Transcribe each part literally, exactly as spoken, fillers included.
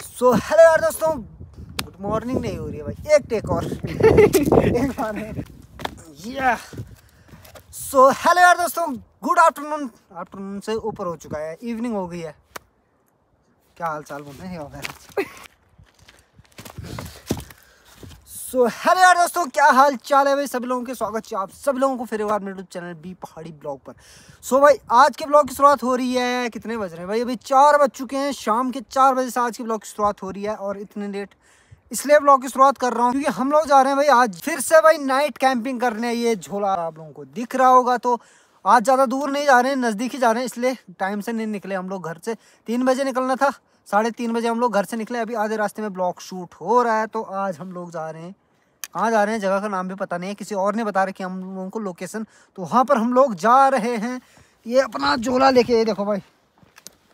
So hello यार दोस्तों, good morning नहीं हो रही है भाई, एक टेक और एक बार या सो हेलो यार दोस्तों, गुड आफ्टरनून, आफ्टरनून से ऊपर हो चुका है, इवनिंग हो गई है। क्या हाल चाल बोलते हैं वगैरह। सो हेलो यार दोस्तों, क्या हाल चाल है भाई, सभी लोगों के स्वागत है आप सभी लोगों को फिर एक बार मेरे YouTube channel B Pahadi blog पर। सो so, भाई आज के ब्लॉग की शुरुआत हो रही है, कितने बज रहे हैं भाई, अभी चार बज चुके हैं, शाम के चार बजे से आज के ब्लॉग की शुरुआत हो रही है। और इतने लेट इसलिए ब्लॉग की शुरुआत कर रहा हूँ क्योंकि हम लोग जा रहे हैं भाई आज फिर से भाई नाइट कैंपिंग करने। ये झोला आप लोगों को दिख रहा होगा, तो आज ज़्यादा दूर नहीं जा रहे हैं, नज़दीक ही जा रहे हैं, इसलिए टाइम से नहीं निकले हम लोग घर से। तीन बजे निकलना था, साढ़े तीन बजे हम लोग घर से निकले, अभी आधे रास्ते में ब्लॉग शूट हो रहा है। तो आज हम लोग जा रहे हैं, कहाँ जा रहे हैं जगह का नाम भी पता नहीं है, किसी और ने बता रहा कि हम लोगों को लोकेशन, तो वहाँ पर हम लोग जा रहे हैं। ये अपना झोला लेके, ये देखो भाई,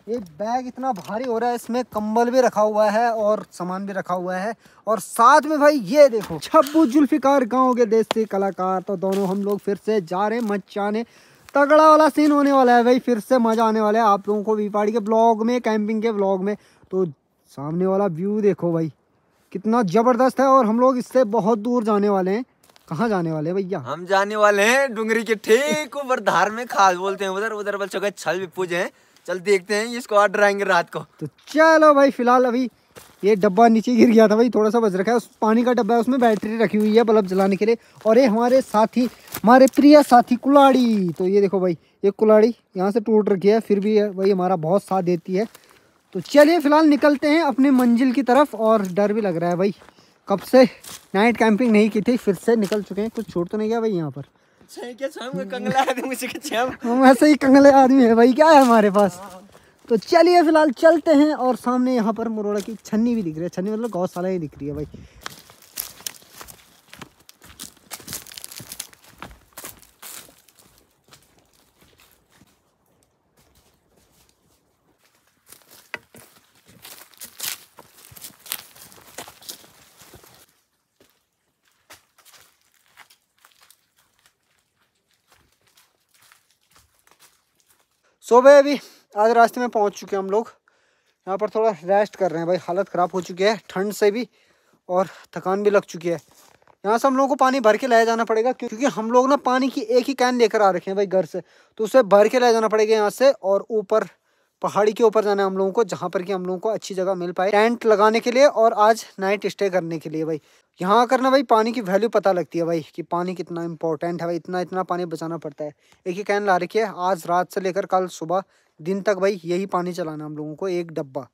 ये बैग इतना भारी हो रहा है, इसमें कंबल भी रखा हुआ है और सामान भी रखा हुआ है। और साथ में भाई ये देखो, छब्बू जुल्फिकार गाँव के देश से कलाकार, तो दोनों हम लोग फिर से जा रहे हैं मचाने, तगड़ा वाला सीन होने वाला है भाई, फिर से मज़ा आने वाला है आप लोगों को बी पहाड़ी के ब्लॉग में, कैंपिंग के ब्लॉग में। तो सामने वाला व्यू देखो भाई कितना ज़बरदस्त है, और हम लोग इससे बहुत दूर जाने वाले हैं। कहाँ जाने वाले हैं भैया? हम जाने वाले हैं डुंगरी के ठीक ऊपर, धार में खास बोलते हैं उधर, उधर बल चौक छल भी पूजे हैं। चल देखते हैं इसको आर्डर आएंगे रात को। तो चलो भाई, फिलहाल अभी ये डब्बा नीचे गिर गया था भाई, थोड़ा सा बच रखा है, उस पानी का डब्बा है, उसमें बैटरी रखी हुई है बल्ब जलाने के लिए। और ये हमारे साथी, हमारे प्रिय साथी कुल्हाड़ी, तो ये देखो भाई ये कुल्हाड़ी यहाँ से टूट रखी है, फिर भी भाई हमारा बहुत साथ देती है। तो चलिए फिलहाल निकलते हैं अपने मंजिल की तरफ, और डर भी लग रहा है भाई, कब से नाइट कैंपिंग नहीं की थी, फिर से निकल चुके हैं, कुछ छूट तो नहीं गया भाई यहाँ पर। हम ऐसे ही कंगले आदमी है भाई, क्या है हमारे पास। तो चलिए फिलहाल चलते हैं, और सामने यहाँ पर मुरोड़ा की छन्नी भी दिख रही है, छन्नी मतलब गौशाला ही दिख रही है भाई। सो भाई अभी आज रास्ते में पहुंच चुके हैं हम लोग, यहाँ पर थोड़ा रेस्ट कर रहे हैं भाई, हालत ख़राब हो चुकी है ठंड से भी, और थकान भी लग चुकी है। यहाँ से हम लोगों को पानी भर के लाया जाना पड़ेगा, क्योंकि हम लोग ना पानी की एक ही कैन लेकर आ रखे हैं भाई घर से, तो उसे भर के लाया जाना पड़ेगा यहाँ से। और ऊपर पहाड़ी के ऊपर जाना है हम लोगों को, जहाँ पर कि हम लोगों को अच्छी जगह मिल पाए टेंट लगाने के लिए और आज नाइट स्टे करने के लिए। भाई यहाँ आकर ना भाई पानी की वैल्यू पता लगती है भाई, कि पानी कितना इंपॉर्टेंट है भाई, इतना इतना पानी बचाना पड़ता है। एक ही कैन ला रखी है, आज रात से लेकर कल सुबह दिन तक भाई यही पानी चलाना हम लोगों को, एक डब्बा।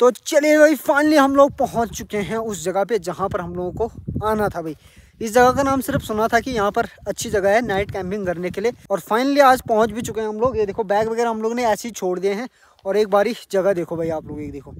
तो चलिए भाई फाइनली हम लोग पहुंच चुके हैं उस जगह पे जहां पर हम लोगों को आना था भाई। इस जगह का नाम सिर्फ सुना था कि यहाँ पर अच्छी जगह है नाइट कैंपिंग करने के लिए, और फाइनली आज पहुंच भी चुके हैं हम लोग। ये देखो बैग वगैरह हम लोग ने ऐसे ही छोड़ दिए हैं, और एक बारी जगह देखो भाई आप लोग, एक देखो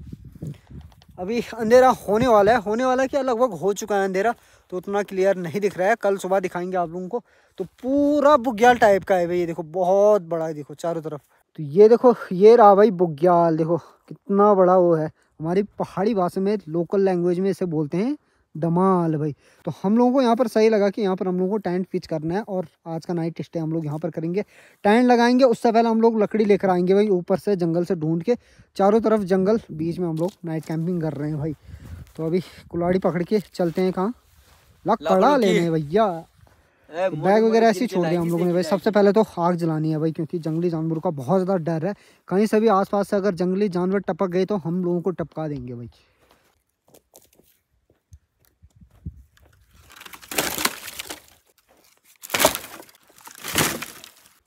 अभी अंधेरा होने वाला है, होने वाला क्या लगभग हो चुका है अंधेरा, तो उतना क्लियर नहीं दिख रहा है, कल सुबह दिखाएंगे आप लोगों को। तो पूरा बुग्याल टाइप का है भाई, ये देखो बहुत बड़ा है, देखो चारों तरफ, तो ये देखो ये रहा भाई बुग्याल, देखो कितना बड़ा वो है। हमारी पहाड़ी भाषा में लोकल लैंग्वेज में इसे बोलते हैं धमाल भाई। तो हम लोगों को यहाँ पर सही लगा कि यहाँ पर हम लोगों को टेंट पिच करना है, और आज का नाइट स्टे हम लोग यहाँ पर करेंगे, टेंट लगाएंगे। उससे पहले हम लोग लकड़ी लेकर आएंगे भाई ऊपर से, जंगल से ढूंढ के, चारों तरफ जंगल, बीच में हम लोग नाइट कैंपिंग कर रहे हैं भाई। तो अभी कुल्हाड़ी पकड़ के चलते हैं, कहाँ लकड़ा लेने भैया, बैग वगैरह ऐसे ही छोड़ दिया हम लोगों ने भाई। सबसे पहले तो आग जलानी है भाई, क्योंकि जंगली जानवरों का बहुत ज़्यादा डर है, कहीं से भी आसपास से अगर जंगली जानवर टपक गए तो हम लोगों को टपका देंगे भाई।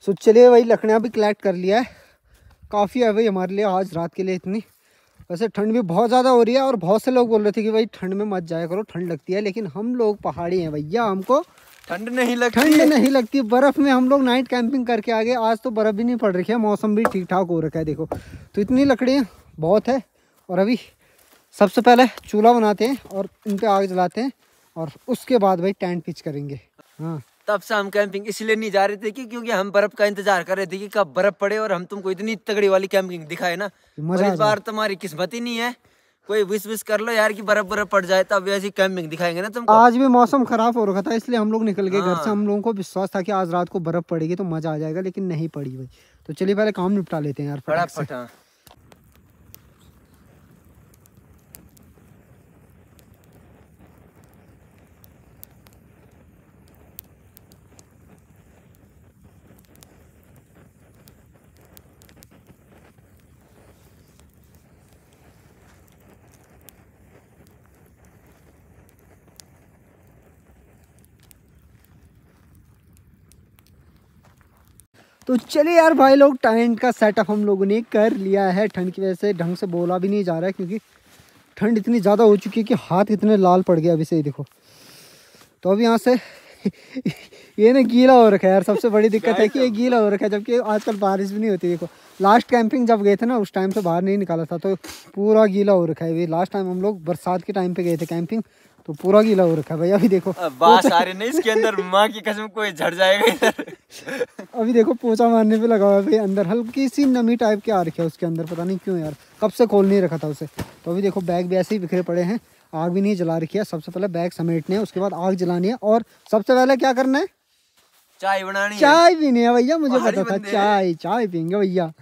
सो चलिए भाई लकड़ियाँ भी कलेक्ट कर लिया है, काफ़ी है भाई हमारे लिए आज रात के लिए इतनी। वैसे ठंड भी बहुत ज़्यादा हो रही है, और बहुत से लोग बोल रहे थे कि भाई ठंड में मत जाया करो, ठंड लगती है, लेकिन हम लोग पहाड़ी हैं भैया, हमको ठंड नहीं लगती, ठंड नहीं लगती। बर्फ़ में हम लोग नाइट कैंपिंग करके आ गए, आज तो बर्फ़ भी नहीं पड़ रखी है, मौसम भी ठीक ठाक हो रखा है देखो। तो इतनी लकड़ियाँ बहुत है, और अभी सबसे पहले चूल्हा बनाते हैं और इन पे आग जलाते हैं और उसके बाद भाई टेंट पिच करेंगे। हाँ, तब से हम कैंपिंग इसलिए नहीं जा रहे थे कि क्योंकि हम बर्फ का इंतजार कर रहे थे कि कब बर्फ पड़े और हम तुमको इतनी तगड़ी वाली कैंपिंग दिखाए ना। और इस बार तुम्हारी किस्मत ही नहीं है, कोई विश विश कर लो यार कि बर्फ बर्फ पड़ जाए तब ऐसी कैंपिंग दिखाएंगे ना तुमको। आज भी मौसम खराब हो रखा था इसलिए हम लोग निकल गए घर से, हम लोगों को विश्वास था कि आज रात को बर्फ पड़ेगी तो मजा आ जाएगा, लेकिन नहीं पड़ी भाई। तो चलिए पहले काम निपटा लेते हैं यार फटाफट। तो चलिए यार भाई लोग, टेंट का सेटअप हम लोगों ने कर लिया है। ठंड की वजह से ढंग से बोला भी नहीं जा रहा है क्योंकि ठंड इतनी ज़्यादा हो चुकी है कि हाथ इतने लाल पड़ गए अभी से ही देखो। तो अभी यहाँ से ये ना गीला हो रखा है यार, सबसे बड़ी दिक्कत है कि ये गीला हो रखा है, जबकि आजकल बारिश भी नहीं होती। देखो लास्ट कैंपिंग जब गए थे ना उस टाइम से बाहर नहीं निकाला था तो पूरा गीला हो रखा है भाई। लास्ट टाइम हम लोग बरसात के टाइम पे गए थे कैंपिंग तो पूरा गीला हो रखा है भाई। अभी देखो बास आ रही नहीं इसके अंदर, माँ की कसम कोई झड़ जाएगा। अभी देखो पोछा मारने पे लगा हुआ है भाई, अंदर हल्की सी नमी टाइप की आ रखी है उसके अंदर, पता नहीं क्यों यार, कब से खोल नहीं रखा था उसे। तो अभी देखो बैग भी ऐसे ही बिखरे पड़े हैं, आग भी नहीं जला रखी है। सबसे पहले बैग समेटने है, उसके बाद आग जलानी है और सबसे पहले क्या करना है, चाय बनानी, चाय पीनी है भैया। मुझे पता था चाय चाय पियेंगे भैया।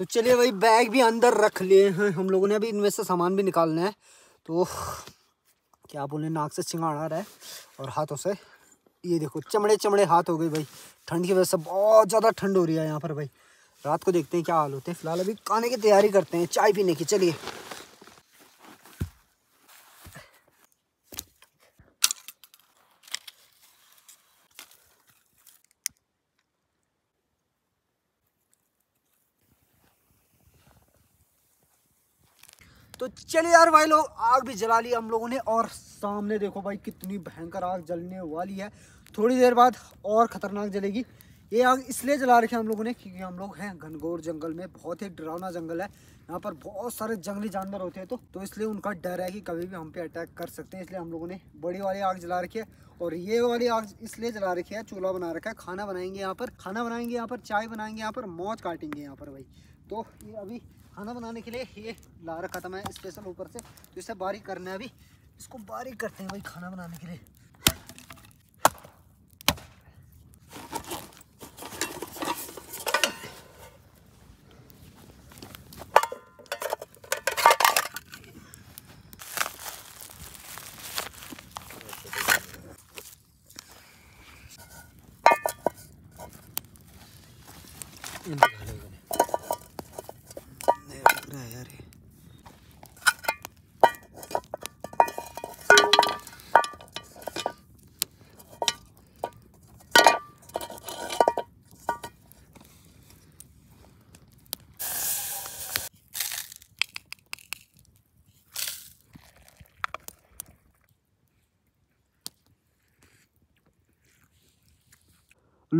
तो चलिए भाई बैग भी अंदर रख लिए हैं हम लोगों ने, अभी इनमें से सामान भी निकालना है। तो क्या बोले, नाक से छिंगाड़ आ रहा है और हाथों से ये देखो चमड़े चमड़े हाथ हो गए भाई। ठंड की वजह से बहुत ज़्यादा ठंड हो रही है यहाँ पर भाई, रात को देखते हैं क्या हाल होते हैं। फिलहाल अभी खाने की तैयारी करते हैं, चाय पीने की। चलिए तो चलिए यार भाई लोग, आग भी जला ली हम लोगों ने और सामने देखो भाई कितनी भयंकर आग जलने वाली है। थोड़ी देर बाद और ख़तरनाक जलेगी। ये आग इसलिए जला रखी है हम लोगों ने क्योंकि हम लोग हैं घनघोर जंगल में, बहुत ही डरावना जंगल है, यहाँ पर बहुत सारे जंगली जानवर होते हैं तो तो इसलिए उनका डर है कि कभी भी हम पे अटैक कर सकते हैं, इसलिए हम लोगों ने बड़ी वाली आग जला रखी है। और ये वाली आग इसलिए जला रखी है, चूल्हा बना रखा है, खाना बनाएंगे यहाँ पर, खाना बनाएंगे यहाँ पर, चाय बनाएंगे यहाँ पर, मौज काटेंगे यहाँ पर भाई। तो ये अभी खाना बनाने के लिए ये ला रखा था मैं स्पेशल ऊपर से, तो इसे बारीक करना है, अभी इसको बारीक करते हैं भाई खाना बनाने के लिए।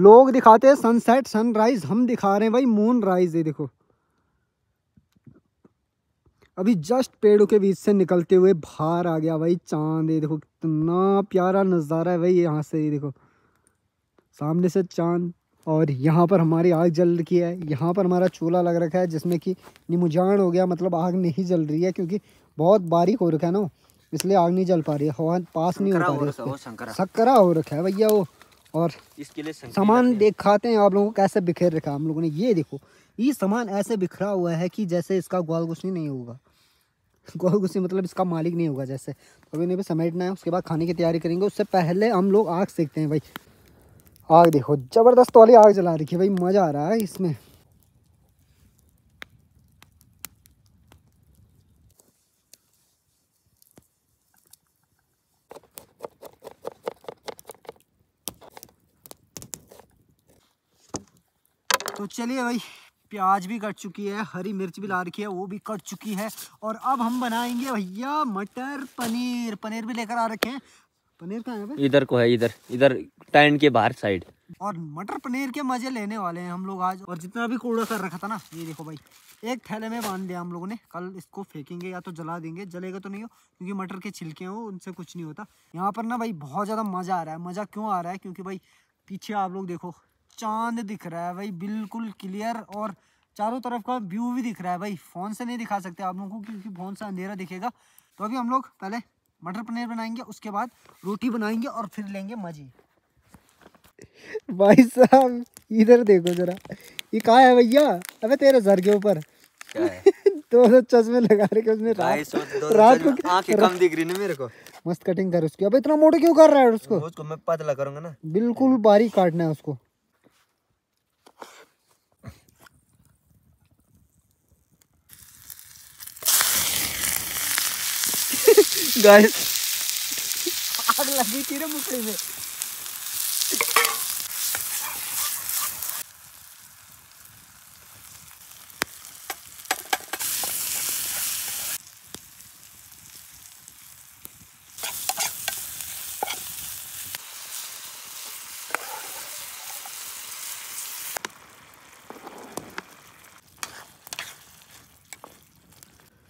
लोग दिखाते हैं सनसेट सनराइज, हम दिखा रहे हैं भाई मून राइज। ये देखो अभी जस्ट पेड़ों के बीच से निकलते हुए बाहर आ गया भाई चांद। ये देखो कितना प्यारा नज़ारा है भाई यहाँ से, ये देखो सामने से चांद। और यहाँ पर हमारी आग जल रखी है, यहाँ पर हमारा चूल्हा लग रखा है जिसमें कि निमुजान हो गया, मतलब आग नहीं जल रही है क्योंकि बहुत बारीक हो रखा है ना इसलिए आग नहीं जल पा रही है, हवा पास नहीं हो पा रही, शक्करा हो रखा है भैया वो। और इसके लिए सामान दिखाते हैं आप लोगों को कैसे बिखेर रखा हम लोगों ने। ये देखो ये सामान ऐसे बिखरा हुआ है कि जैसे इसका ग्वालगुशी नहीं होगा, ग्वालगुशी मतलब इसका मालिक नहीं होगा जैसे। तो अभी इन्हें समेटना है, उसके बाद खाने की तैयारी करेंगे। उससे पहले हम लोग आग सेकते हैं भाई। आग देखो ज़बरदस्त वाली आग जला रखी है भाई, मज़ा आ रहा है इसमें। तो चलिए भाई प्याज भी कट चुकी है, हरी मिर्च भी ला रखी है वो भी कट चुकी है। और अब हम बनाएंगे भैया मटर पनीर। पनीर भी लेकर आ रखे हैं। पनीर कहाँ है? इधर को है, इधर इधर टैंड के बाहर साइड। और मटर पनीर के मजे लेने वाले हैं हम लोग आज। और जितना भी कूड़ा कर रखा था ना, ये देखो भाई एक थैले में बांध दिया हम लोगों ने। कल इसको फेंकेंगे या तो जला देंगे, जलेगा तो नहीं हो क्योंकि मटर के छिलके हो, उनसे कुछ नहीं होता। यहाँ पर ना भाई बहुत ज़्यादा मज़ा आ रहा है। मज़ा क्यों आ रहा है? क्योंकि भाई पीछे आप लोग देखो चांद दिख रहा है भाई बिल्कुल क्लियर, और चारों तरफ का व्यू भी दिख रहा है भाई। फ़ोन से नहीं दिखा सकते आप लोगों को क्योंकि फ़ोन से अंधेरा दिखेगा। तो अभी हम लोग पहले मटर पनीर बनाएंगे, उसके बाद रोटी बनाएंगे और फिर लेंगे मजे। भाई साहब इधर देखो जरा, ये कहाँ है भैया? अबे तेरे सर के ऊपर दो दो चश्मे लगा रखे उसने। रात को आंखें कम दिख रही ना मेरे को। मस्त कटिंग कर उसकी। अब इतना मोटे क्यों कर रहा है उसको? उसको मैं पतला करूंगा ना, बिल्कुल बारीक काटना है उसको। गाइस आग लगी तेरे मुखड़े में।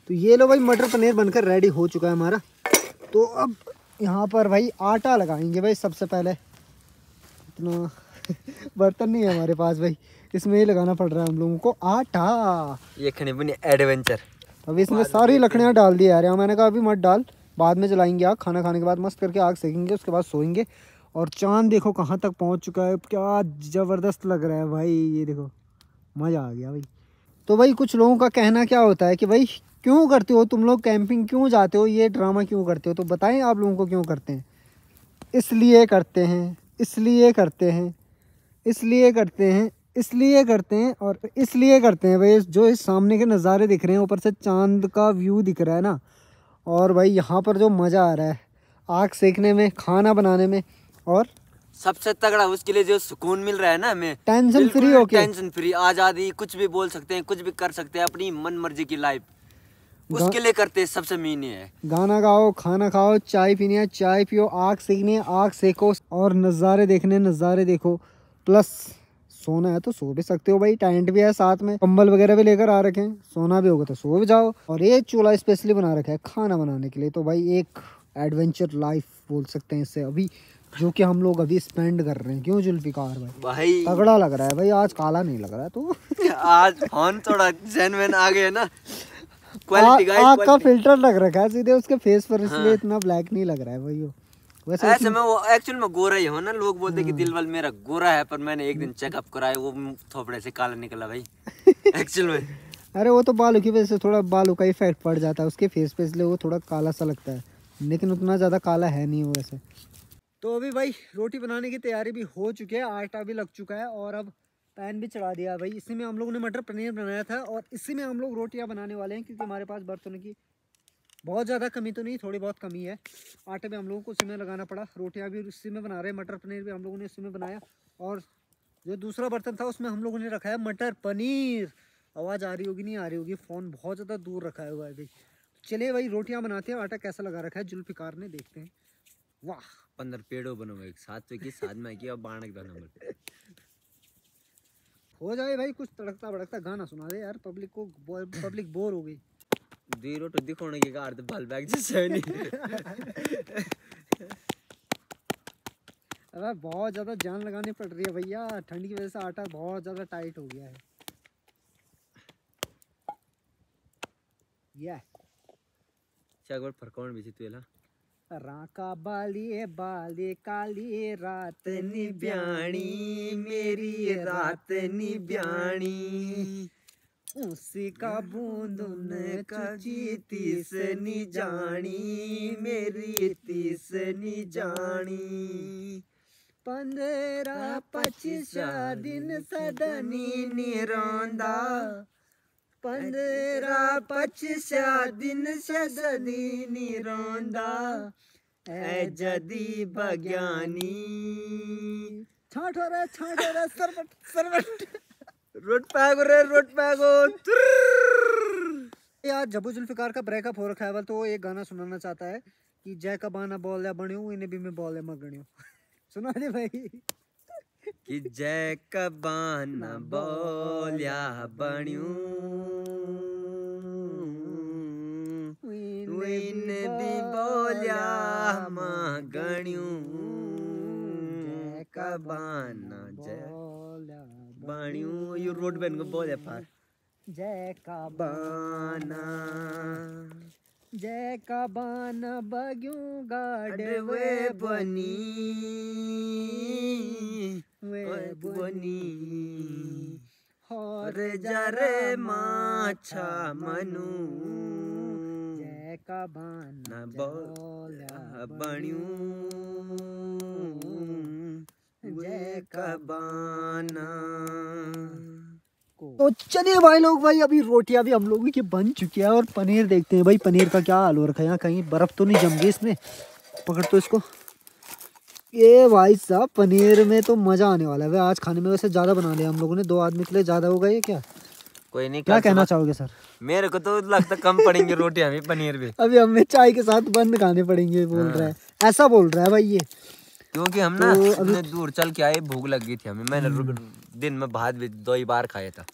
तो ये लो भाई मटर पनीर बनकर रेडी हो चुका है हमारा। तो अब यहाँ पर भाई आटा लगाएंगे भाई। सबसे पहले इतना बर्तन नहीं है हमारे पास भाई, इसमें ही लगाना पड़ रहा है हम लोगों को आटा। ये खने बने एडवेंचर। अब इसमें सारी लकड़ियाँ डाल दी यार, मैंने कहा अभी मत डाल, बाद में जलाएंगे आग। खाना खाने के बाद मस्त करके आग सेकेंगे, उसके बाद सोएंगे। और चाँद देखो कहाँ तक पहुँच चुका है, क्या ज़बरदस्त लग रहा है भाई। ये देखो मज़ा आ गया भाई। तो भाई कुछ लोगों का कहना क्या होता है कि भाई क्यों करते हो तुम लोग कैंपिंग, क्यों जाते हो, ये ड्रामा क्यों करते हो? तो बताएं आप लोगों को क्यों करते हैं। इसलिए करते हैं, इसलिए करते हैं, इसलिए करते हैं, इसलिए करते हैं और इसलिए करते हैं भाई। जो इस सामने के नज़ारे दिख रहे हैं, ऊपर से चांद का व्यू दिख रहा है ना, और भाई यहाँ पर जो मज़ा आ रहा है आग सेकने में, खाना बनाने में, और सबसे तगड़ा उसके लिए जो सुकून मिल रहा है ना हमें, टेंशन फ्री होके, टेंशन फ्री, आज़ादी, कुछ भी बोल सकते हैं, कुछ भी कर सकते हैं, अपनी मन मर्जी की लाइफ उसके लिए करते हैं। सबसे मीन है गाना गाओ, खाना खाओ, चाय पीनी है चाय पियो, आग सेकनी है आग सेको, और नज़ारे देखने नज़ारे देखो, प्लस सोना है तो सो भी सकते हो भाई। टेंट भी है साथ में, कंबल वगैरह भी लेकर आ रखे हैं, सोना भी होगा तो सो भी जाओ। और ये चूल्हा स्पेशली बना रखा है खाना बनाने के लिए। तो भाई एक एडवेंचर लाइफ बोल सकते हैं इससे अभी, जो कि हम लोग अभी स्पेंड कर रहे हैं। क्यों जुल्फिकार भाई? भाई तगड़ा लग रहा है भाई आज, काला नहीं लग रहा है तो आज फोन थोड़ा जेन्युइन आ गया ना। क्वालिटी आग का फिल्टर लग रखा है सीधे उसके फेस पर, इसलिए हाँ। इतना ब्लैक नहीं लग रहा है भाई वो। वैसे ऐसे में वो एक्चुअल में गोरा ही हो ना, लोग बोलते हाँ। कि दिलवाल मेरा गोरा है, पर मैंने एक दिन चेकअप कराया वो थोपड़े से काला निकला भाई एक्चुअल में। अरे वो तो बालों की वजह से थोड़ा बालों का इफेक्ट पड़ जाता है उसके फेस पे, इसलिए वो थोड़ा काला सा लगता है, लेकिन उतना ज़्यादा काला है नहीं वो वैसे। तो अभी भाई रोटी बनाने की तैयारी भी हो चुकी है, आटा भी लग चुका है, और अब पैन भी चढ़ा दिया भाई। इसी में हम लोगों ने मटर पनीर बनाया था और इसी में हम लोग रोटियां बनाने वाले हैं, क्योंकि हमारे पास बर्तनों की बहुत ज़्यादा कमी तो नहीं, थोड़ी बहुत कमी है। आटे में हम लोगों को उसी में लगाना पड़ा, रोटियां भी उसी में बना रहे हैं, मटर पनीर भी हम लोगों ने उसी में बनाया। और जो दूसरा बर्तन था उसमें हम लोगों ने रखा है मटर पनीर। आवाज़ आ रही होगी नहीं आ रही होगी, फ़ोन बहुत ज़्यादा दूर रखा हुआ है भाई। चलिए भाई रोटियाँ बनाते हैं। आटा कैसा लगा रखा है जुल्फिकार ने, देखते हैं। वाह पंद्रह पेड़ों बनो एक साथ की साथ में की और बाण बनो हो जाए भाई। कुछ तड़कता भड़कता गाना सुना दे यार, पब्लिक को बो, पब्लिक बोर हो गई। जीरो टू दिखोने की कार तो बाल बैग जैसे नहीं। अरे बहुत ज़्यादा जान लगानी पड़ रही है भैया, ठंड की वजह से आटा बहुत ज़्यादा टाइट हो गया है। ये चाकू फरकौन भी चितवेला राका बाली बाली काली रात निब्याणी मेरी रात निब्याणी उसका बूंदन कजी तीस नि जानी मेरी तीस नि जानी पंद्रह पच्चीस दिन सदनी नि रोंदा पंद्रह पच्चीस दिन सदनी नि रोंदा ऐ जदी बग्यानी छाठो रे छाठो रे सरवट सरवट रोड पे आ गो रे, रोड पे आ गो। यार जब्बू जुल्फिकार का ब्रेकअप हो रखा है, तो एक गाना सुनाना चाहता है कि जय का बाना बोल या बण्यू इन्हें भी मैं बोल या मगण्यू। सुना दे भाई कि जय का बाना बोल या बण्यू इन्हें भी बोल या मगण्यू बाना जय बण्यू यू रोड बन को बोले पार जय का बाना जय का बाना बग्यू गाड़वे बनी वे बनी और जरे माछा मनू जय का बाना बोला बण्यू जय कबाना। तो चलिए भाई लोग, भाई अभी रोटियां भी हम लोगों की बन चुकी है और पनीर देखते हैं भाई पनीर का क्या हाल हो रखा है। यहाँ कहीं बर्फ तो नहीं जम गई इसमें? पकड़ तो इसको। ये भाई साहब पनीर में तो मजा आने वाला है आज खाने में। वैसे ज्यादा बना लिया हम लोगों ने, दो आदमी के लिए ज्यादा हो गए क्या? कोई नहीं, क्या कहना चाहोगे सर? मेरे को तो लगता कम पड़ेंगे रोटियां भी पनीर भी। अभी हमें चाय के साथ बंद खाने पड़ेंगे बोल रहा है, ऐसा बोल रहा है भाई ये, क्योंकि हम ना तो इतने दूर चल के आए, भूख लग गई थी हमें। मैंने दिन में भात भी दो ही बार खाया था,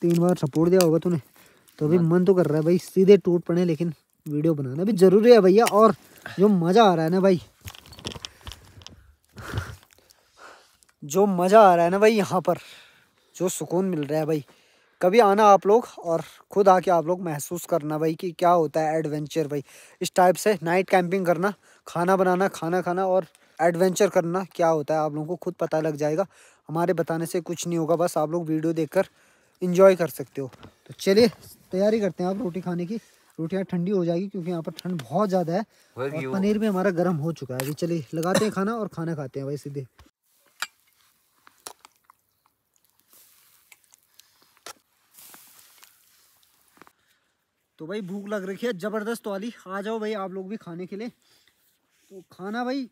तीन बार सपोर्ट दिया होगा तूने। तो अभी मन तो कर रहा है भाई सीधे टूट पड़े, लेकिन वीडियो बनाना भी जरूरी है भैया। और जो मजा आ रहा है ना भाई, जो मजा आ रहा है ना भाई, यहाँ पर जो सुकून मिल रहा है भाई, कभी आना आप लोग और खुद आके आप लोग महसूस करना भाई कि क्या होता है एडवेंचर भाई। इस टाइप से नाइट कैंपिंग करना, खाना बनाना, खाना खाना और एडवेंचर करना क्या होता है आप लोगों को खुद पता लग जाएगा। हमारे बताने से कुछ नहीं होगा, बस आप लोग वीडियो देखकर एंजॉय कर सकते हो। तो चलिए तैयारी करते हैं आप रोटी खाने की। रोटियाँ ठंडी हो जाएगी क्योंकि यहाँ पर ठंड बहुत ज़्यादा है और पनीर भी हमारा गर्म हो चुका है। अभी चलिए लगाते हैं खाना और खाना खाते हैं भाई सीधे। तो भाई भूख लग रखी है ज़बरदस्त वाली, आ जाओ भाई आप लोग भी खाने के लिए। तो खाना भाई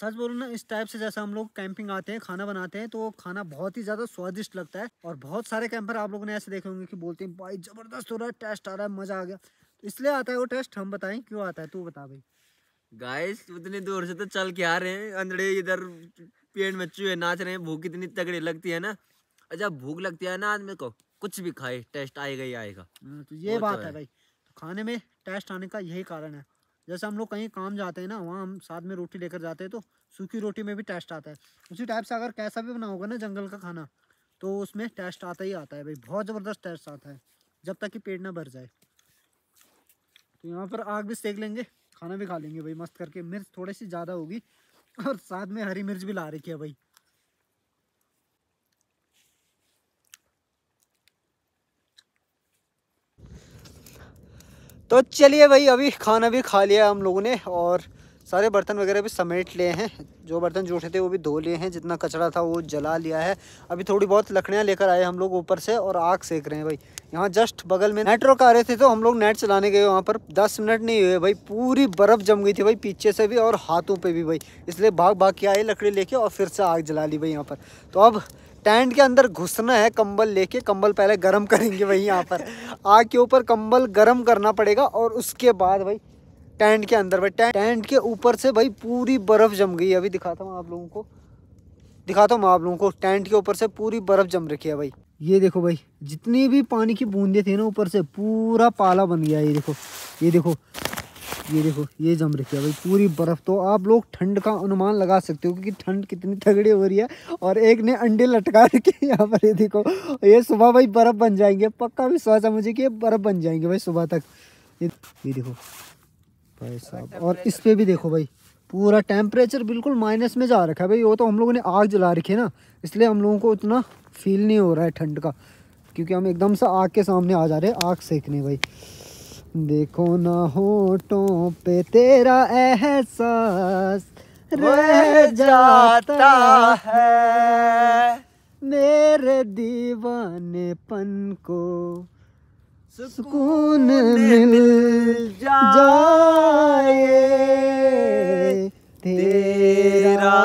सच बोलूँ ना, इस टाइप से जैसा हम लोग कैंपिंग आते हैं, खाना बनाते हैं, तो खाना बहुत ही ज़्यादा स्वादिष्ट लगता है। और बहुत सारे कैंपर आप लोगों ने ऐसे देखे होंगे कि बोलते हैं भाई ज़बरदस्त हो रहा है, टेस्ट आ रहा है, मज़ा आ गया। तो इसलिए आता है वो टेस्ट, हम बताएं क्यों आता है, तू बता भाई। गाइस उतनी दूर से तो चल के आ रहे हैं, अंधड़े इधर पेड़ में चूहे नाच रहे हैं, भूख इतनी तगड़ी लगती है ना। जब भूख लगती है ना आदमी को, कुछ भी खाए टेस्ट आएगा ही आएगा। तो ये बात है भाई, खाने में टेस्ट आने का यही कारण है। जैसे हम लोग कहीं काम जाते हैं ना, वहाँ हम साथ में रोटी लेकर जाते हैं, तो सूखी रोटी में भी टेस्ट आता है। उसी टाइप से अगर कैसा भी बना होगा ना जंगल का खाना, तो उसमें टेस्ट आता ही आता है भाई, बहुत ज़बरदस्त टेस्ट आता है जब तक कि पेट ना भर जाए। तो यहाँ पर आग भी सेक लेंगे, खाना भी खा लेंगे भाई मस्त करके। मिर्च थोड़ी सी ज़्यादा होगी और साथ में हरी मिर्च भी ला रखी है भाई। तो चलिए भाई अभी खाना भी खा लिया हम लोगों ने और सारे बर्तन वगैरह भी समेट लिए हैं। जो बर्तन जूठे थे वो भी धो लिए हैं, जितना कचरा था वो जला लिया है। अभी थोड़ी बहुत लकड़ियाँ लेकर आए हम लोग ऊपर से और आग सेक रहे हैं भाई। यहाँ जस्ट बगल में नेटवर्क आ रहे थे, तो हम लोग नेट चलाने गए वहाँ पर। दस मिनट नहीं हुए भाई, पूरी बर्फ़ जम गई थी भाई, पीछे से भी और हाथों पर भी भाई। इसलिए भाग भाग के आए लकड़ी लेके और फिर से आग जला ली भाई यहाँ पर। तो अब टेंट के अंदर घुसना है कंबल लेके। कंबल पहले गर्म करेंगे भाई, यहाँ पर आग के ऊपर कंबल गर्म करना पड़ेगा और उसके बाद भाई टेंट के अंदर। भाई टेंट के ऊपर से भाई पूरी बर्फ़ जम गई है। अभी दिखाता हूँ आप लोगों को, दिखाता हूँ आप लोगों को टेंट के ऊपर से पूरी बर्फ़ जम रखी है भाई। ये देखो भाई, जितनी भी पानी की बूंदें थी ना ऊपर से, पूरा पाला बन गया। ये देखो, ये देखो, ये देखो, ये जम रखी है भाई पूरी बर्फ़। तो आप लोग ठंड का अनुमान लगा सकते हो कि ठंड कितनी तगड़ी हो रही है। और एक ने अंडे लटका रखे यहाँ पर, ये देखो। ये सुबह भाई बर्फ़ बन जाएंगे, पक्का विश्वास है मुझे कि ये बर्फ़ बन जाएंगे भाई सुबह तक। ये ये देखो भाई साहब, और इस पर भी देखो भाई, पूरा टेम्परेचर बिल्कुल माइनस में जा रखा है भाई। वो तो हम लोगों ने आग जला रखी है ना, इसलिए हम लोगों को उतना फील नहीं हो रहा है ठंड का, क्योंकि हम एकदम से आग के सामने आ जा रहे हैं आग सेकने भाई। देखो ना होठों पे तेरा एहसास रह जाता है, मेरे दीवानेपन को सुकून मिल जाए, तेरा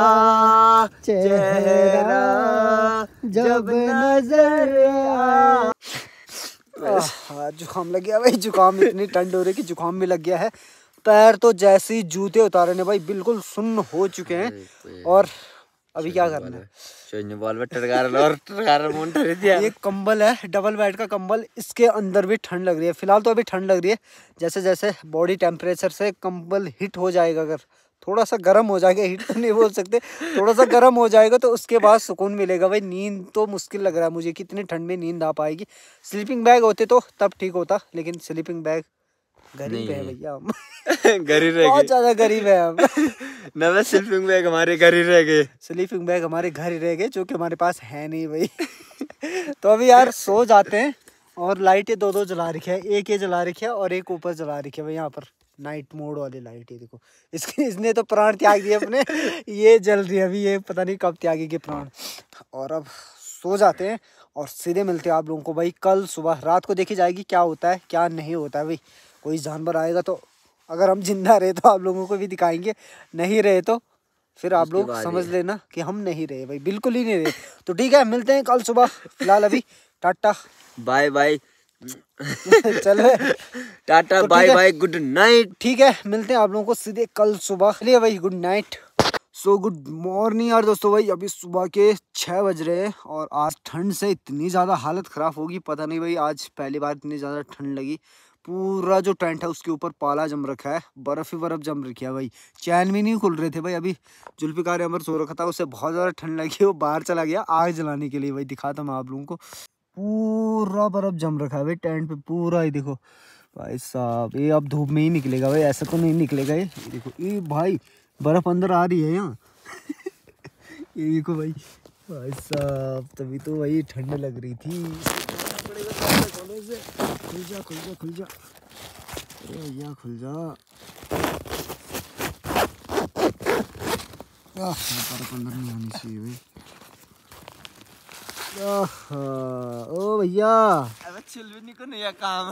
चेहरा जब नजर आए। हाँ, जुकाम लग गया भाई, जुकाम इतनी ठंड हो रही कि जुकाम भी लग गया है। पैर तो जैसे ही जूते उतारे ने भाई बिल्कुल सुन्न हो चुके हैं। और अभी क्या करना है, ये कंबल है डबल बेड का कंबल, इसके अंदर भी ठंड लग रही है। फिलहाल तो अभी ठंड लग रही है, जैसे जैसे बॉडी टेम्परेचर से कंबल हिट हो जाएगा, अगर थोड़ा सा गर्म हो जाएगा, हिट तो नहीं बोल सकते, थोड़ा सा गर्म हो जाएगा तो उसके बाद सुकून मिलेगा। भाई नींद तो मुश्किल लग रहा है मुझे, कितनी ठंड में नींद आ पाएगी। स्लीपिंग बैग होते तो तब ठीक होता, लेकिन स्लीपिंग बैग गरीब है भैया हम, गरीब है बहुत ज्यादा गरीब है हम। नवे स्लीपिंग बैग हमारे घर ही रह गए, स्लीपिंग बैग हमारे घर ही रह गए जो कि हमारे पास है नहीं भाई। तो अभी यार सो जाते हैं। और लाइटें दो दो जला रखी है, एक ये जला रखी है और एक ऊपर जला रखी है भाई, यहाँ पर नाइट मोड वाली लाइट। ये देखो इसके, इसने तो प्राण त्याग दिए अपने, ये जल रही है अभी, ये पता नहीं कब त्यागेगी प्राण। और अब सो जाते हैं और सीधे मिलते हैं आप लोगों को भाई कल सुबह। रात को देखी जाएगी क्या होता है क्या नहीं होता है भाई, कोई जानवर आएगा तो अगर हम जिंदा रहे तो आप लोगों को भी दिखाएंगे, नहीं रहे तो फिर आप लोग समझ लेना कि हम नहीं रहे भाई, बिल्कुल ही नहीं रहे। तो ठीक है, मिलते हैं कल सुबह। फिलहाल अभी टाटा बाय बाय, चलो tata bye bye, good night. ठीक है, मिलते हैं आप लोगों को सीधे कल सुबह। चलिए भाई, good night. So good morning यार दोस्तों, भाई अभी सुबह के छः बज रहे हैं और आज ठंड से इतनी ज़्यादा हालत ख़राब होगी, पता नहीं भाई आज पहली बार इतनी ज़्यादा ठंड लगी। पूरा जो टेंट है उसके ऊपर पाला जम रखा है, बर्फ़ ही बर्फ़ जम रखी है भाई, चैन भी नहीं खुल रहे थे भाई। अभी जुल्फिकार अमर सो रखा था, उसे बहुत ज़्यादा ठंड लगी, वो बाहर चला गया आग जलाने के लिए भाई। दिखाता मैं आप लोगों को, पूरा बर्फ़ जम रखा है भाई टेंट पे पूरा। ये देखो भाई साहब, ये अब धूप में ही निकलेगा भाई, ऐसा तो नहीं निकलेगा ये। देखो ये भाई बर्फ़ अंदर आ रही है यहाँ। ये देखो भाई, भाई साहब तभी तो भाई ठंड लग रही थी। खुल जा खुल जा खुल जा, अरे भैया खुल जा, बर्फ़ अंदर नहीं होनी चाहिए भाई। ओ भैया काम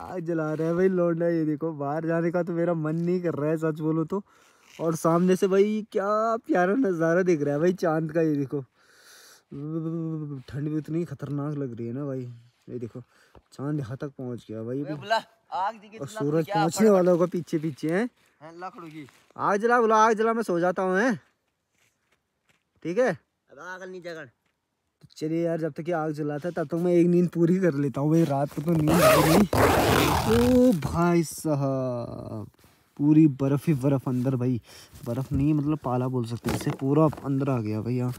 आग जला रहा है भाई लौंडा। ये देखो बाहर जाने का तो मेरा मन नहीं कर रहा है सच बोलो तो। और सामने से भाई क्या प्यारा नज़ारा दिख रहा है भाई चांद का। ये देखो ठंड भी उतनी खतरनाक लग रही है ना भाई। ये देखो चांद यहाँ तक पहुँच गया भाई, भाई। और सूरज पहुँचने वाला होगा पीछे पीछे है। आग जला बोला, आग जला, मैं सो जाता हूँ ठीक है। चलिए यार, जब तक ये आग जलाता है तब तक मैं एक नींद पूरी कर लेता हूँ भाई। रात को तो नींद आ गई। ओ भाई साहब, पूरी बर्फ़ ही बर्फ़ अंदर भाई, बर्फ़ नहीं मतलब पाला बोल सकते हैं इसे, पूरा अंदर आ गया भाई। यहाँ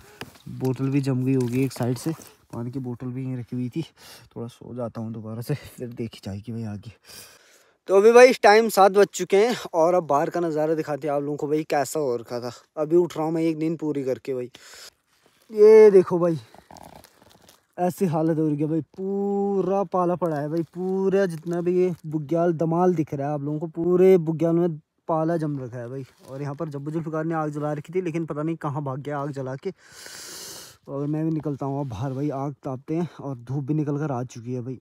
बोतल भी जम गई होगी एक साइड से, पानी की बोतल भी यहीं रखी हुई थी। थोड़ा सो जाता हूँ दोबारा से, फिर देखी जाएगी भाई आगे। तो अभी भाई टाइम सात बज चुके हैं और अब बाहर का नज़ारा दिखाते हैं आप लोगों को भाई कैसा हो रखा था। अभी उठ रहा हूँ मैं एक नींद पूरी करके भाई। ये देखो भाई ऐसी हालत हो रही है भाई, पूरा पाला पड़ा है भाई, पूरा जितना भी ये बुग्याल दमाल दिख रहा है आप लोगों को, पूरे बुग्याल में पाला जम रखा है भाई। और यहाँ पर जब्बू जुल्फिकार ने आग जला रखी थी, लेकिन पता नहीं कहाँ भाग गया आग जला के। और मैं भी निकलता हूँ अब बाहर भाई, आग तापते हैं। और धूप भी निकल कर आ चुकी है भाई।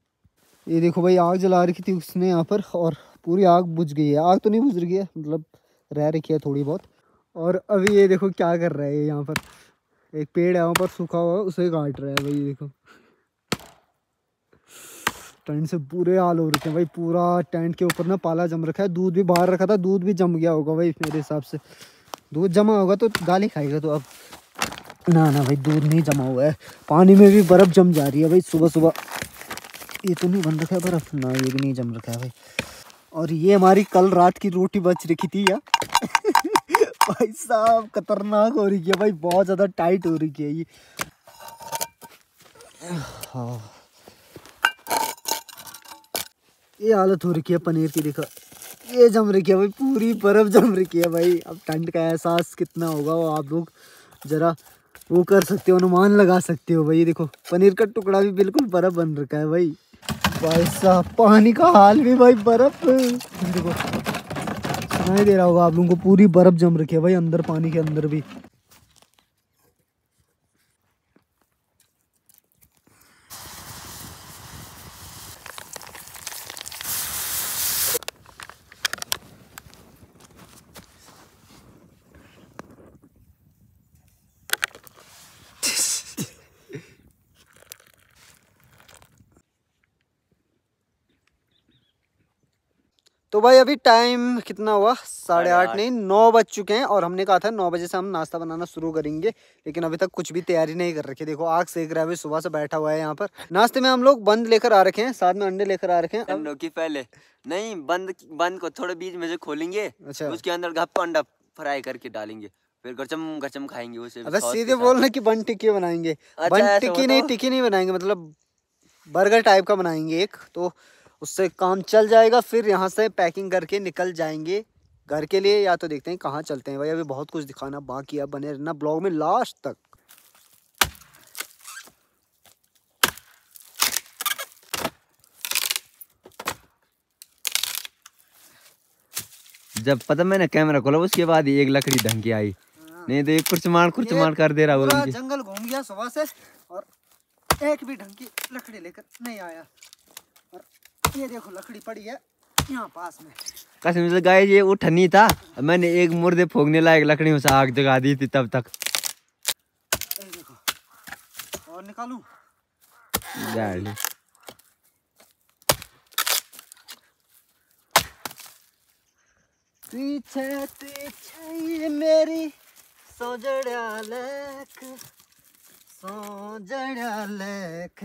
ये देखो भाई आग जला रखी थी उसने यहाँ पर, और पूरी आग बुझ गई है। आग तो नहीं बुझ रही है, मतलब रह रखी है थोड़ी बहुत। और अभी ये देखो क्या कर रहा है ये, यहाँ पर एक पेड़ है वहाँ पर सूखा हुआ, उसे काट रहा है भाई। देखो टेंट से पूरे हाल हो रखे हैं भाई, पूरा टेंट के ऊपर ना पाला जम रखा है। दूध भी बाहर रखा था, दूध भी जम गया होगा भाई मेरे हिसाब से। दूध जमा होगा तो गाली खाएगा तो अब ना ना भाई, दूध नहीं जमा हुआ है। पानी में भी बर्फ़ जम जा रही है भाई सुबह सुबह। ये तो नहीं बन रखा है बर्फ़ ना, ये भी नहीं जम रखा है भाई। और ये हमारी कल रात की रोटी बच रखी थी यार। भाई साहब खतरनाक हो रही है भाई, बहुत ज़्यादा टाइट हो रही है ये। हाँ ये हालत हो रखी है पनीर की, देखो ये जम रखी है भाई, पूरी बर्फ़ जम रखी है भाई। अब ठंड का एहसास कितना होगा वो आप लोग ज़रा वो कर सकते हो, अनुमान लगा सकते हो भाई। देखो पनीर का टुकड़ा भी बिल्कुल बर्फ़ बन रखा है भाई। भाई साहब पानी का हाल भी भाई, बर्फ़ देखो नहीं दे रहा होगा आप लोगों को, पूरी बर्फ जम रखी है भाई अंदर, पानी के अंदर भी। तो भाई अभी टाइम कितना हुआ, साढ़े आठ नहीं नौ बज चुके हैं और हमने कहा था नौ बजे से हम नाश्ता बनाना शुरू करेंगे, लेकिन अभी तक कुछ भी तैयारी नहीं कर रखी। देखो आग सेक रहा है, सुबह से बैठा हुआ है यहाँ पर। नाश्ते में हम लोग बंद लेकर आ रखे हैं, साथ में अंडे लेकर आ रखे हैं। अंडों की पहले नहीं, बंद बंद को थोड़े बीच में से खोलेंगे, अच्छा उसके अंदर घप को अंडा फ्राई करके डालेंगे, फिर गचम गचम खाएंगे उसे। अबे सीधे बोलना कि बन टिक्की बनाएंगे, बन टिक्की नहीं टिक्की नहीं बनाएंगे, मतलब बर्गर टाइप का बनाएंगे एक, तो उससे काम चल जाएगा। फिर यहाँ से पैकिंग करके निकल जाएंगे घर के लिए, या तो देखते हैं कहाँ चलते हैं। भाई अभी बहुत कुछ दिखाना बाकी है, बने रहना ब्लॉग में लास्ट तक। जब पता मैंने कैमरा खोला उसके बाद एक लकड़ी ढंकी आई, नहीं तो एक कुर्चमार कुर्चमार कर दे रहा होगा। जंगल घूम गया सुबह से और एक भी ढंकी लकड़ी लेकर नहीं आया। और ये देखो लकड़ी पड़ी है यहाँ पास में। कसम से गाइस ये उठनी था, मैंने एक मुर्दे फूकने लायक लकड़ियों से आग जगा दी थी तब तक। ये देखो और निकालूं यार, पीछे पीछे मेरी सोजड़ा लेक सोजड़ा लेक।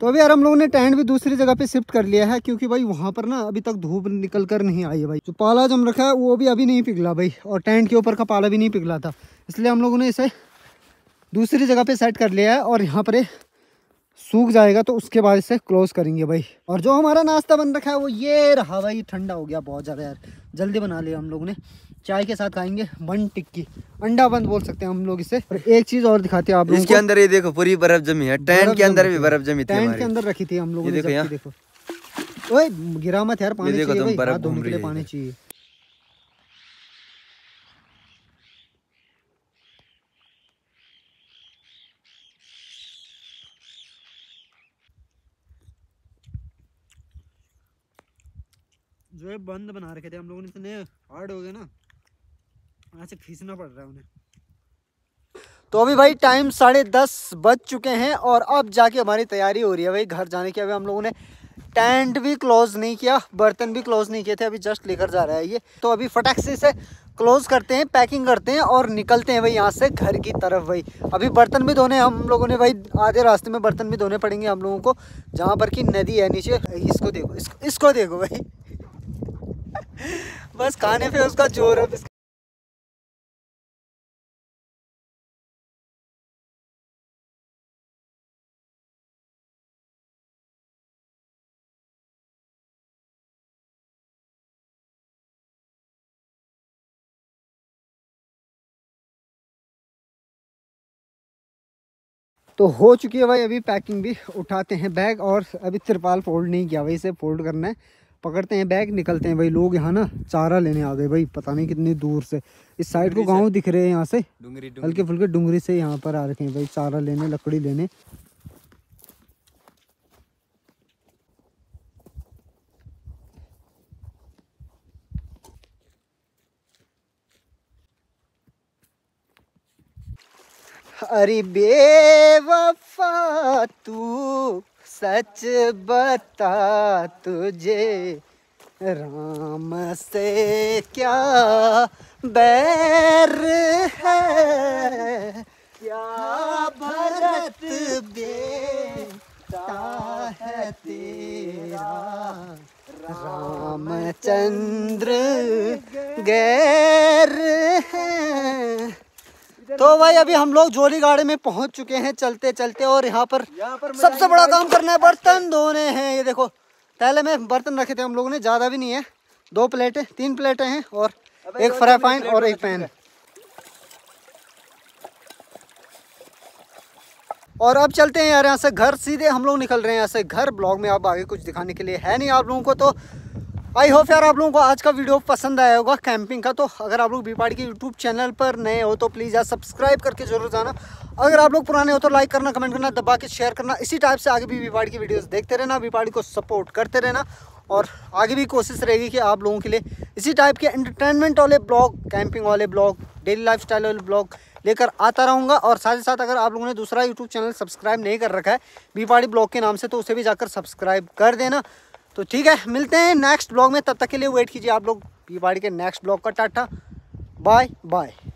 तो अभी यार हम लोगों ने टेंट भी दूसरी जगह पे शिफ्ट कर लिया है, क्योंकि भाई वहाँ पर ना अभी तक धूप निकल कर नहीं आई है। भाई जो पाला जम रखा है वो भी अभी नहीं पिघला भाई, और टेंट के ऊपर का पाला भी नहीं पिघला था, इसलिए हम लोगों ने इसे दूसरी जगह पे सेट कर लिया है। और यहाँ पर सूख जाएगा तो उसके बाद इसे क्लोज करेंगे भाई। और जो हमारा नाश्ता बन रखा है वो ये रहा भाई, ठंडा हो गया बहुत ज़्यादा यार, जल्दी बना लिया हम लोगों ने। चाय के साथ खाएंगे बन टिक्की, अंडा बंद बोल सकते हैं हम लोग इसे। और एक चीज और दिखाते हैं आप लोगों को, इसके अंदर ये देखो पूरी बर्फ जमी है, टेंट के अंदर भी बर्फ जमी थी, टेंट के अंदर रखी थी हम लोगों ने। देखो देखो ओए गिरा मत यार, पानी चाहिए भाई, हाथ धोने के लिए पानी चाहिए। जो ये बंद बना रखे थे हम लोगों ने इतने हार्ड हो गए ना, यहाँ से खींचना पड़ रहा है उन्हें। तो अभी भाई टाइम साढ़े दस बज चुके हैं और अब जाके हमारी तैयारी हो रही है भाई घर जाने की। अभी हम लोगों ने टेंट भी क्लोज नहीं किया, बर्तन भी क्लोज नहीं किए थे, अभी जस्ट लेकर जा रहा है ये। तो अभी फटाक से इसे क्लोज करते हैं, पैकिंग करते हैं और निकलते हैं भाई यहाँ से घर की तरफ। भाई अभी बर्तन भी धोने हम लोगों ने, भाई आधे रास्ते में बर्तन भी धोने पड़ेंगे हम लोगों को, जहाँ पर कि नदी है नीचे। इसको देखो, इसको इसको देखो भाई, बस खाने पे उसका जोर है। तो हो चुकी है भाई अभी पैकिंग भी, उठाते हैं बैग। और अभी तिरपाल फोल्ड नहीं किया भाई, इसे फोल्ड करना है। पकड़ते हैं बैग, निकलते हैं भाई। लोग यहाँ ना चारा लेने आ गए भाई, पता नहीं कितनी दूर से, इस साइड को गांव दिख रहे हैं यहाँ से, हल्के फुल्के डुंगरी से यहाँ पर आ रखे हैं भाई चारा लेने, लकड़ी लेने। अरे बेवफा तू सच बता, तुझे राम से क्या बैर है, क्या भरत बेटा है तेरा, रामचंद्र गैर है। तो भाई अभी हम लोग जोलीगाड़ी में पहुंच चुके हैं चलते चलते, और यहाँ पर, पर सबसे बड़ा काम करना है, बर्तन धोने हैं। ये देखो पहले में बर्तन रखे थे हम लोगों ने, ज़्यादा भी नहीं है, दो प्लेटें तीन प्लेटें हैं और एक फ्राई पैन और एक पैन। और अब चलते हैं यार यहाँ से घर, सीधे हम लोग निकल रहे हैं यहाँ से घर। ब्लॉग में अब आगे कुछ दिखाने के लिए है नहीं आप लोगों को, तो आई होप यार आप लोगों को आज का वीडियो पसंद आया होगा कैंपिंग का। तो अगर आप लोग बी पहाड़ी के यूट्यूब चैनल पर नए हो तो प्लीज़ यार सब्सक्राइब करके जरूर जाना। अगर आप लोग पुराने हो तो लाइक करना, कमेंट करना, दबा के शेयर करना। इसी टाइप से आगे भी बी पहाड़ी की वीडियोस देखते रहना, बी पहाड़ी को सपोर्ट करते रहना। और आगे भी कोशिश रहेगी कि आप लोगों के लिए इसी टाइप के एंटरटेनमेंट वाले ब्लॉग, कैंपिंग वाले ब्लॉग, डेली लाइफस्टाइल वाले ब्लॉग लेकर आता रहूँगा। और साथ ही साथ अगर आप लोगों ने दूसरा यूट्यूब चैनल सब्सक्राइब नहीं कर रखा है बी पहाड़ी ब्लॉग के नाम से, तो उसे भी जाकर सब्सक्राइब कर देना। तो ठीक है, मिलते हैं नेक्स्ट ब्लॉग में, तब तक के लिए वेट कीजिए आप लोग बी पहाड़ी के नेक्स्ट ब्लॉग का। Tata bye bye.